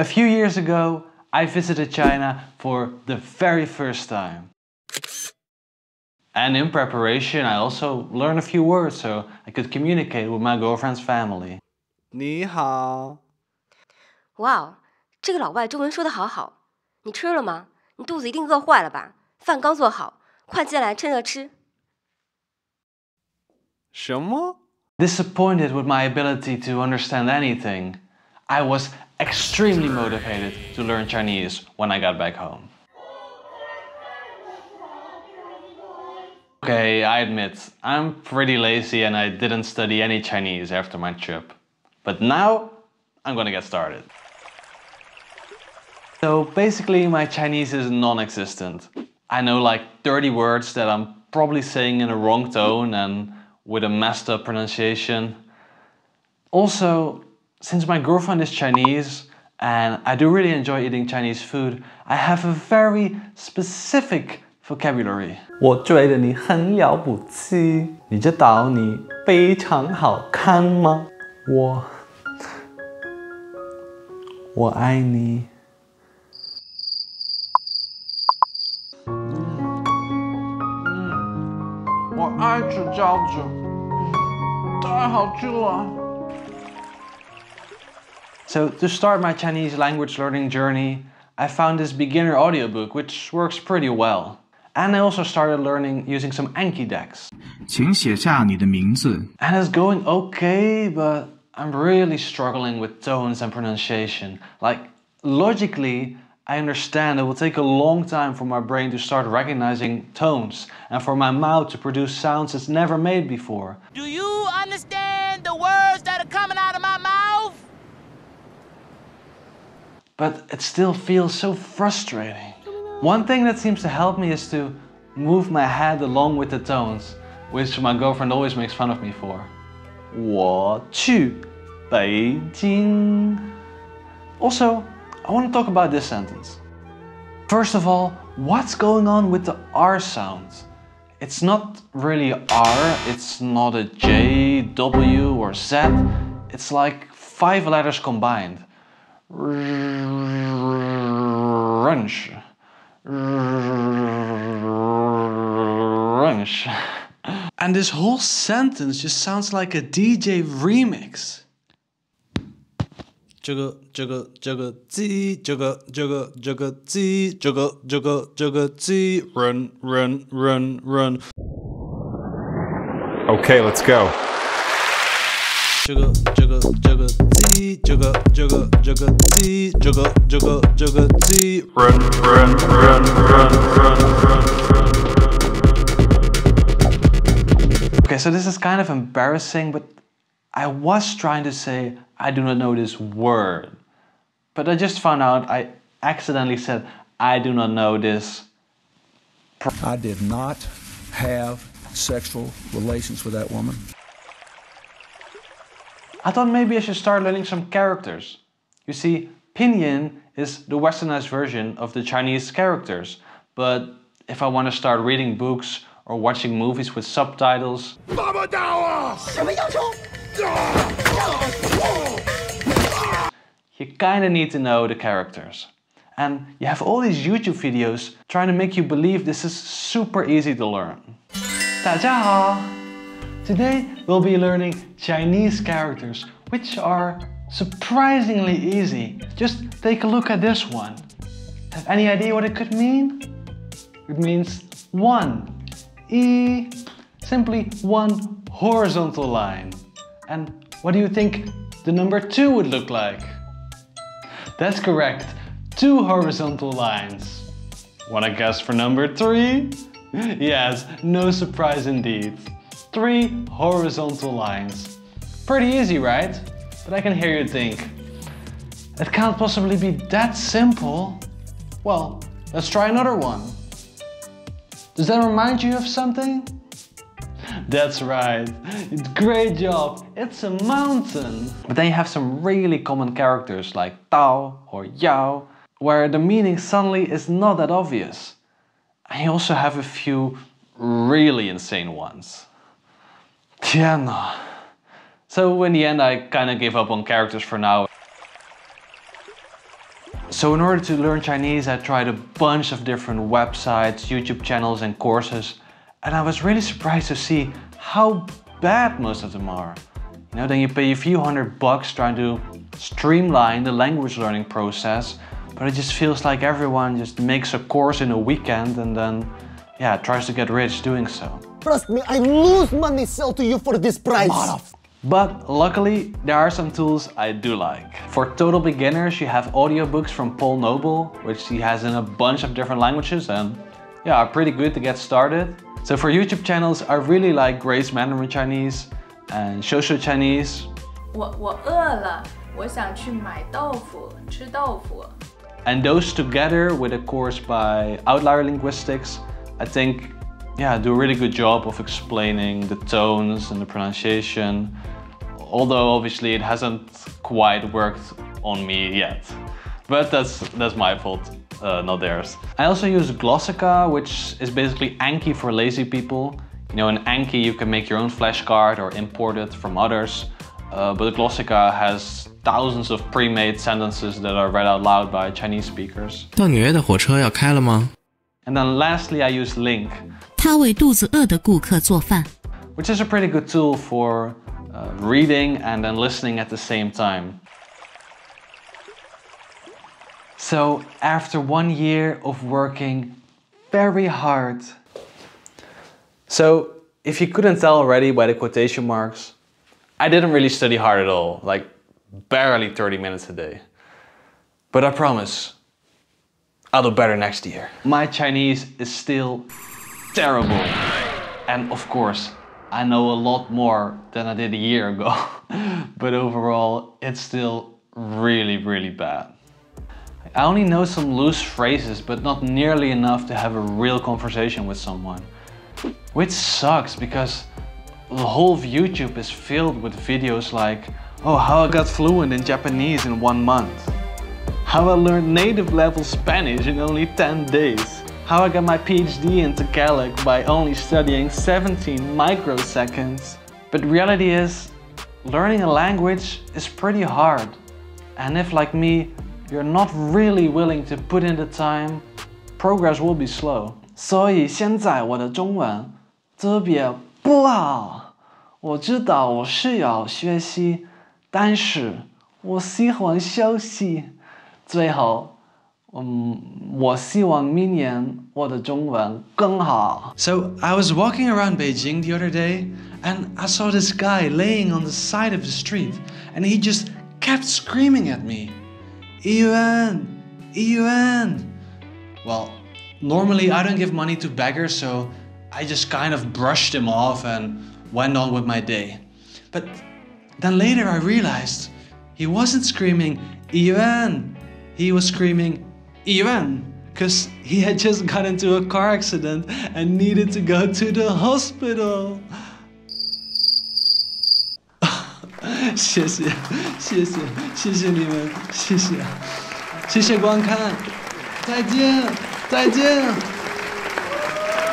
A few years ago, I visited China for the very first time. And in preparation, I also learned a few words so I could communicate with my girlfriend's family. 你好. Wow, 这个老外中文说得好好。你吃了吗？你肚子一定饿坏了吧？饭刚做好，快进来趁热吃。什么？ Disappointed with my ability to understand anything, I was extremely motivated to learn Chinese when I got back home. Okay, I admit, I'm pretty lazy and I didn't study any Chinese after my trip. But now, I'm gonna get started. So basically, my Chinese is non-existent. I know like 30 words that I'm probably saying in the wrong tone and with a messed up pronunciation. Also, since my girlfriend is Chinese, and I do really enjoy eating Chinese food, I have a very specific vocabulary. 我觉得你很了不起。你知道你非常好看吗？我爱你。 我爱吃饺子，太好吃了。 So to start my Chinese language learning journey, I found this beginner audiobook, which works pretty well. And I also started learning using some Anki decks. 请写下你的名字. And it's going okay, but I'm really struggling with tones and pronunciation. Like, logically, I understand it will take a long time for my brain to start recognizing tones and for my mouth to produce sounds it's never made before. Do you understand the words that are coming out of my mouth? But it still feels so frustrating. One thing that seems to help me is to move my head along with the tones, which my girlfriend always makes fun of me for. 我去北京. Also, I want to talk about this sentence. First of all, what's going on with the R sound? It's not really R, it's not a J, W or Z. It's like 5 letters combined. Runch. Runch. And this whole sentence just sounds like a DJ remix. 这个鸡 run. Okay, let's go. 这个鸡 run. Okay, so this is kind of embarrassing, but I was trying to say I do not know this word, but I just found out I accidentally said I do not know this. I did not have sexual relations with that woman. I thought maybe I should start learning some characters. You see, pinyin is the westernized version of the Chinese characters, but if I want to start reading books or watching movies with subtitles, you kinda need to know the characters. And you have all these YouTube videos trying to make you believe this is super easy to learn. 大家好! Today we'll be learning Chinese characters, which are surprisingly easy. Just take a look at this one. Have any idea what it could mean? It means one. E, simply one horizontal line. And what do you think the number 2 would look like? That's correct, 2 horizontal lines. Wanna guess for number 3? Yes, no surprise indeed. 3 horizontal lines. Pretty easy, right? But I can hear you think, it can't possibly be that simple. Well, let's try another one. Does that remind you of something? That's right. Great job. It's a mountain. But then you have some really common characters like Tao or Yao, where the meaning suddenly is not that obvious. And you also have a few really insane ones. Tiana. So in the end, I kind of gave up on characters for now. So in order to learn Chinese, I tried a bunch of different websites, YouTube channels and courses, and I was really surprised to see how bad most of them are. You know, then you pay a few $100 trying to streamline the language learning process, but it just feels like everyone just makes a course in a weekend and then, yeah, tries to get rich doing so. Trust me, I lose money sell to you for this price. But luckily, there are some tools I do like. For total beginners, you have audiobooks from Paul Noble, which he has in a bunch of different languages and yeah, are pretty good to get started. So for YouTube channels, I really like Grace Mandarin Chinese and Shoshu Chinese. And those together with a course by Outlier Linguistics, I think do a really good job of explaining the tones and the pronunciation, although obviously it hasn't quite worked on me yet. But that's my fault, not theirs. I also use Glossika, which is basically Anki for lazy people. You know, in Anki you can make your own flashcard or import it from others, but Glossika has thousands of pre-made sentences that are read out loud by Chinese speakers. And then lastly, I use LingQ, which is a pretty good tool for reading and then listening at the same time. So after 1 year of working very hard. So if you couldn't tell already by the quotation marks, I didn't really study hard at all, like barely 30 minutes a day. But I promise, I'll do better next year. My Chinese is still terrible. And of course, I know a lot more than I did a year ago. But overall, it's still really, really bad. I only know some loose phrases, but not nearly enough to have a real conversation with someone. Which sucks, because the whole of YouTube is filled with videos like, oh, how I got fluent in Japanese in 1 month. How I learned native level Spanish in only 10 days. How I got my PhD in Tagalog by only studying 17 microseconds. But reality is, learning a language is pretty hard. And if, like me, you're not really willing to put in the time, progress will be slow. 所以现在我的中文特别不好。我知道我是要学习，但是我喜欢休息。 最后，我希望明年我的中文更好。So I was walking around Beijing the other day, and I saw this guy laying on the side of the street, and he just kept screaming at me, "Yuan, Yuan." Well, normally I don't give money to beggars, so I just kind of brushed him off and went on with my day. But then later I realized he wasn't screaming "Yuan." He was screaming "Yuan" because he had just got into a car accident and needed to go to the hospital. 谢谢，谢谢，谢谢你们，谢谢，谢谢观看，再见，再见。